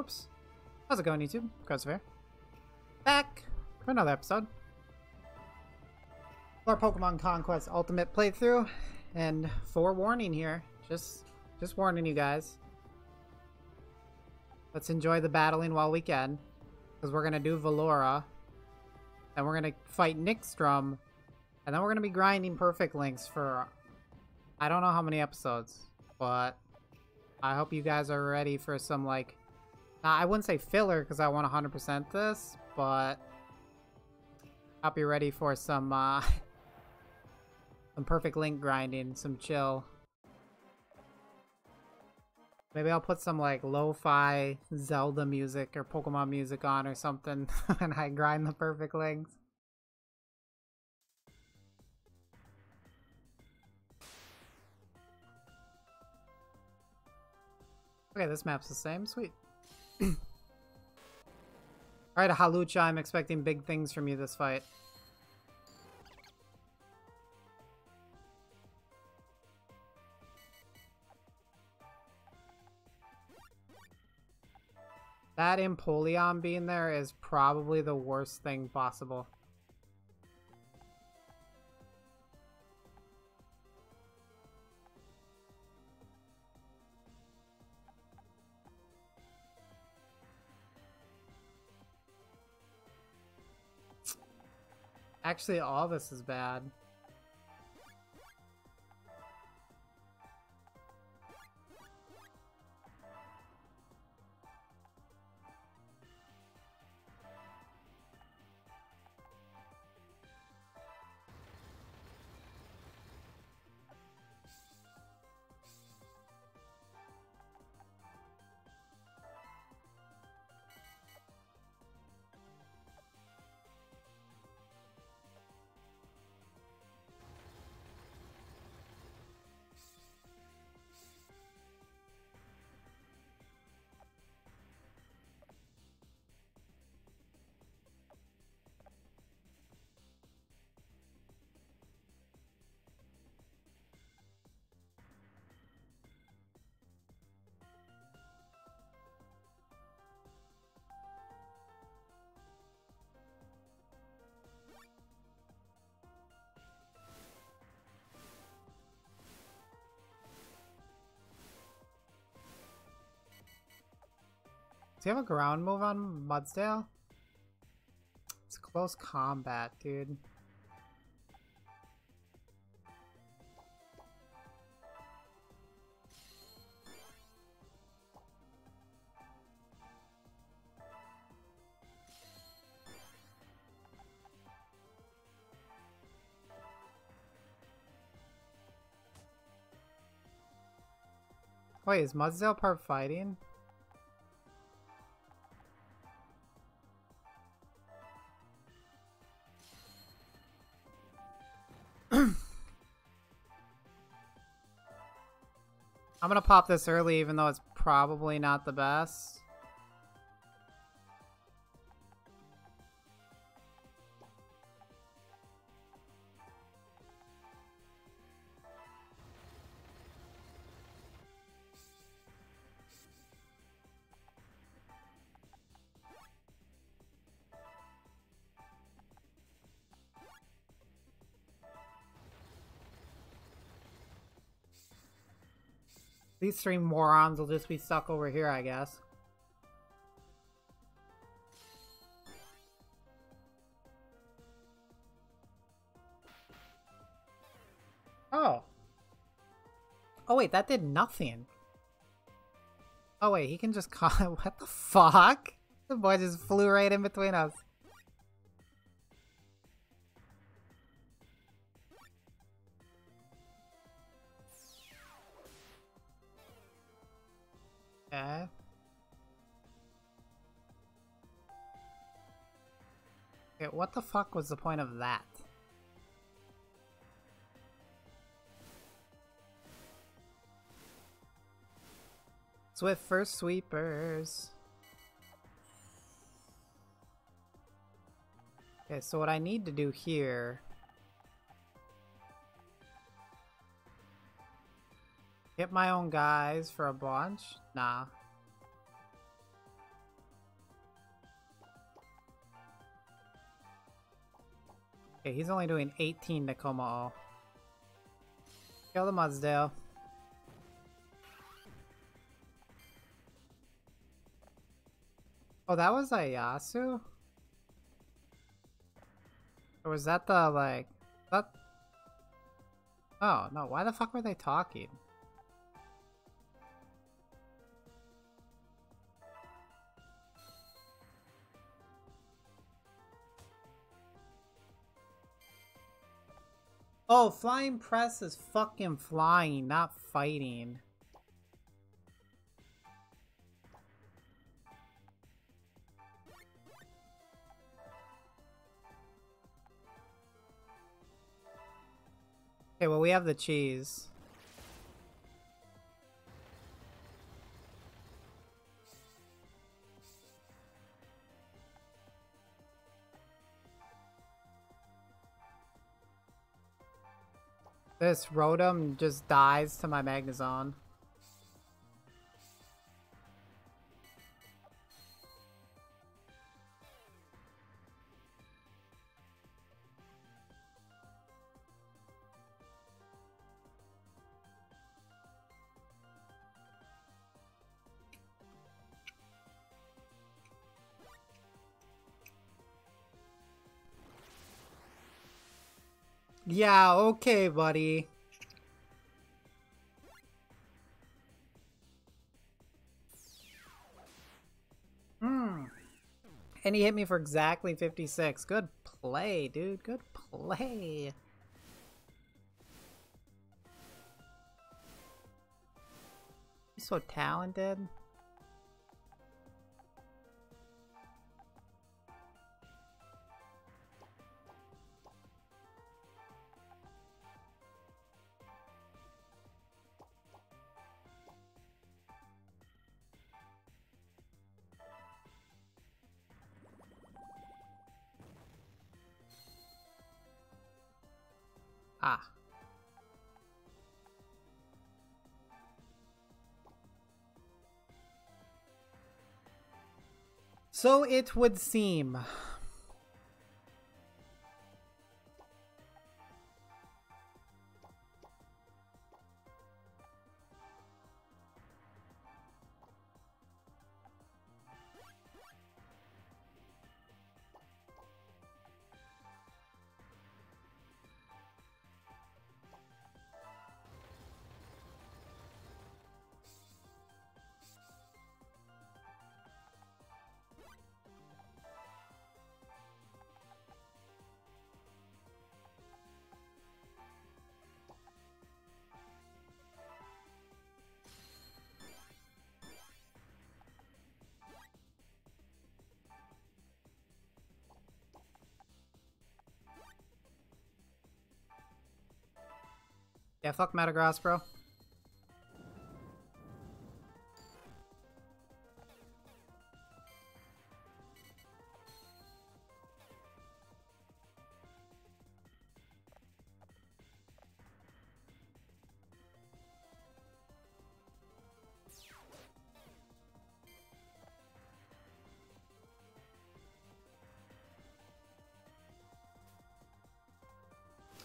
Whoops. How's it going, YouTube? Crossfair. Back for another episode. Our Pokemon Conquest Ultimate playthrough. And forewarning here. Just warning you guys. Let's enjoy the battling while we can. Because we're going to do Valora. And we're going to fight Nyxdrum. And then we're going to be grinding Perfect Links for... I don't know how many episodes. But... I hope you guys are ready for some, like... I wouldn't say filler because I want 100% this, but I'll be ready for some Perfect Link grinding, some chill. Maybe I'll put some like lo-fi Zelda music or Pokemon music on or something and I grind the Perfect Links. Okay, this map's the same. Sweet. Alright, Halucha, I'm expecting big things from you this fight. That Empoleon being there is probably the worst thing possible. Actually, all this is bad. Does he have a ground move on Mudsdale? It's close combat, dude. Wait, is Mudsdale part fighting? I'm gonna pop this early, even though it's probably not the best. These three morons will just be stuck over here, I guess. Oh. Oh wait, that did nothing. Oh wait, he can just call it. What the fuck? The boy just flew right in between us. Okay. Okay, what the fuck was the point of that? Swift first sweepers. Okay, so what I need to do here... Hit my own guys for a bunch? Nah. Okay, he's only doing 18 to Kommo-o. Kill the Mudsdale. Oh, that was Ayasu? Or was that the, like... That... Oh, no, why the fuck were they talking? Oh, Flying Press is fucking flying, not fighting. Okay, well, we have the cheese. This Rotom just dies to my Magnezone. Yeah, okay, buddy. And he hit me for exactly 56. Good play, dude. Good play. He's so talented. Ah. So it would seem. Yeah, fuck Metagross, bro.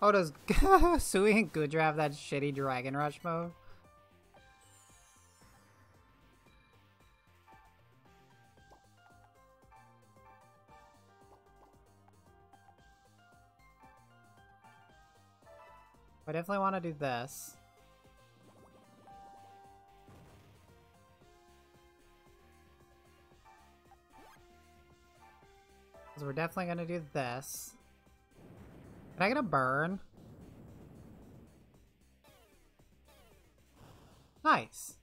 Oh, does Hisui and Goudra have that shitty Dragon Rush mode? I definitely want to do this. Because we're definitely going to do this. Can I get a burn? Nice.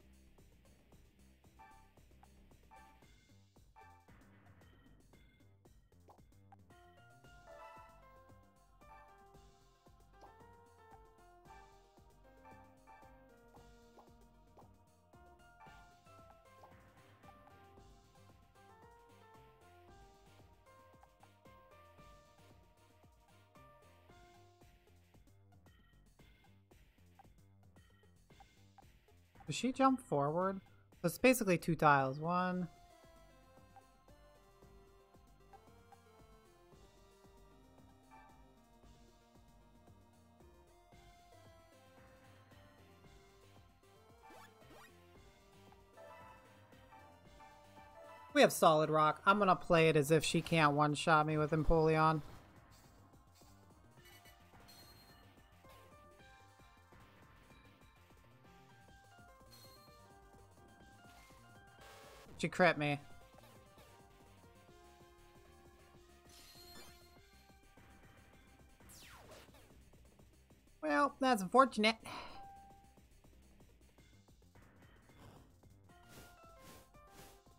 Does she jump forward? So it's basically two tiles. One. We have Solid Rock. I'm going to play it as if she can't one-shot me with Empoleon. She crit me. Well, that's unfortunate.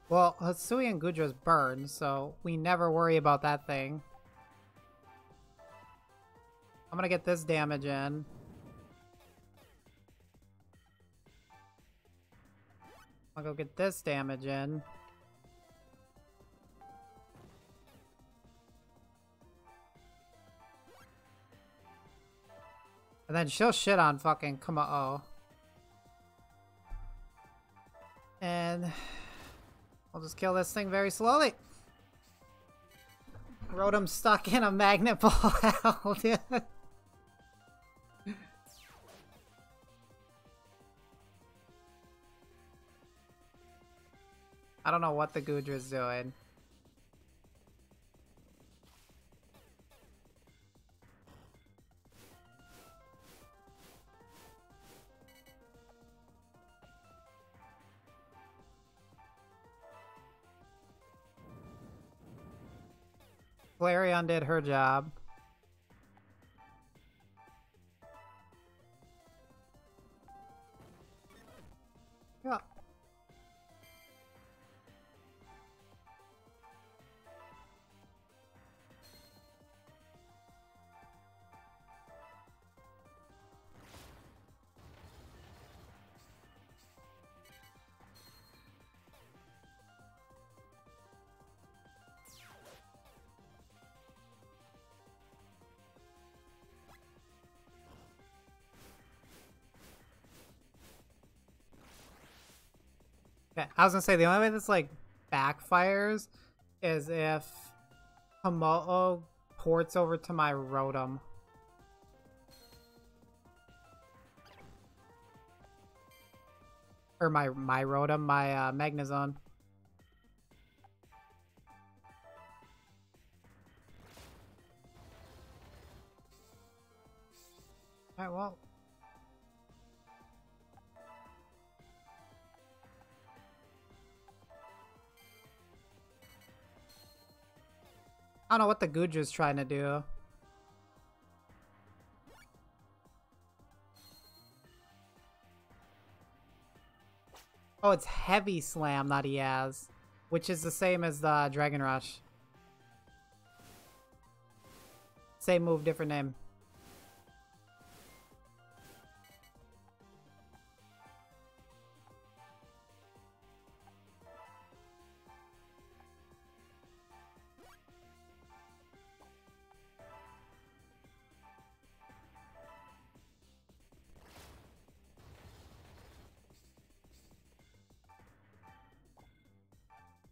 Well, Hisui and Goudra's burned, so we never worry about that thing. I'm gonna get this damage in. I'll go get this damage in. And then she'll shit on fucking Kommo-o. And I'll just kill this thing very slowly. Rotom stuck in a magnet ball. Hell, dude. I don't know what the Goudra's doing. Flareon did her job. Yeah. I was gonna say, the only way this, like, backfires is if Kommo-o ports over to my Rotom. Or my Rotom, my Magnezone. Alright, well. I don't know what the Goudra's trying to do. Oh, it's Heavy Slam that he has, which is the same as the Dragon Rush. Same move, different name.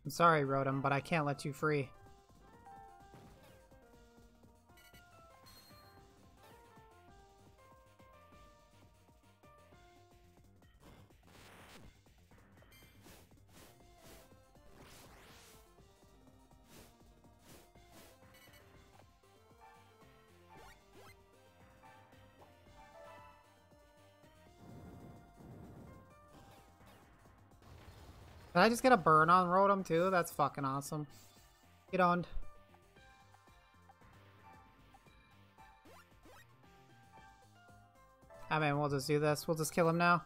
I'm sorry, Rotom, but I can't let you free. Did I just get a burn on Rotom too? That's fucking awesome. Get owned. I mean, we'll just do this. We'll just kill him now.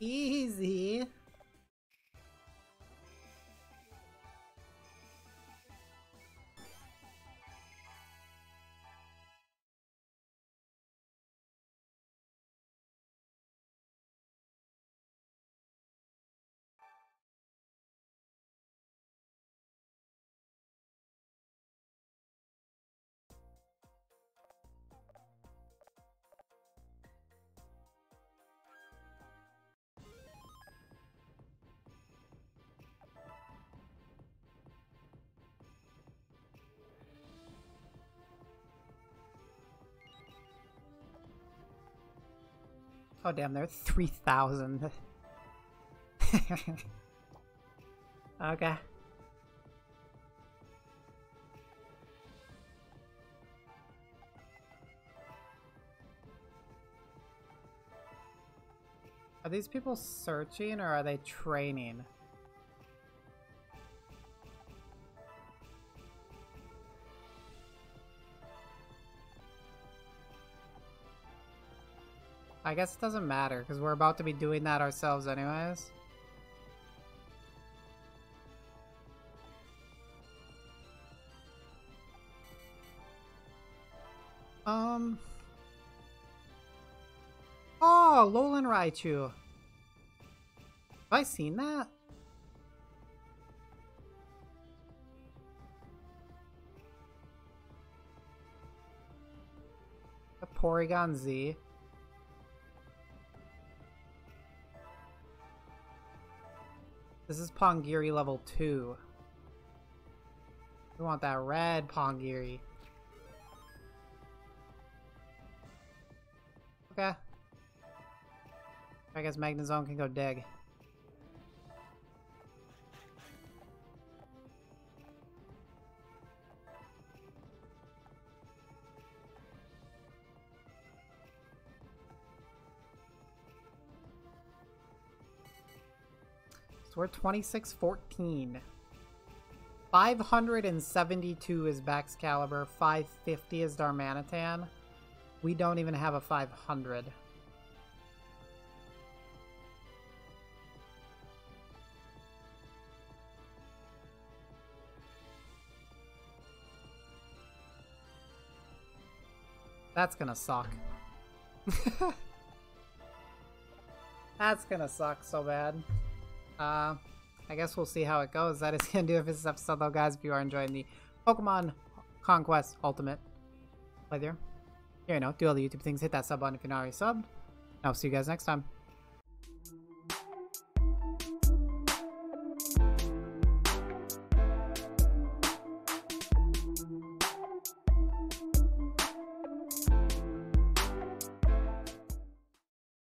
Easy. Oh damn, they're 3,000. Okay. Are these people searching or are they training? I guess it doesn't matter because we're about to be doing that ourselves anyways. Oh, Lolan Raichu. Have I seen that? A Porygon Z. This is Pongiri level 2. We want that red Pongiri. Okay. I guess Magnezone can go dig. So we're 2614. 572 is Baxcalibur. 550 is Darmanitan. We don't even have a 500. That's gonna suck. That's gonna suck so bad. I guess we'll see how it goes. That is gonna do it for this episode though, guys. If you are enjoying the Pokemon Conquest Ultimate playthrough, you know, do all the YouTube things, hit that sub button if you're not already subbed. I'll see you guys next time.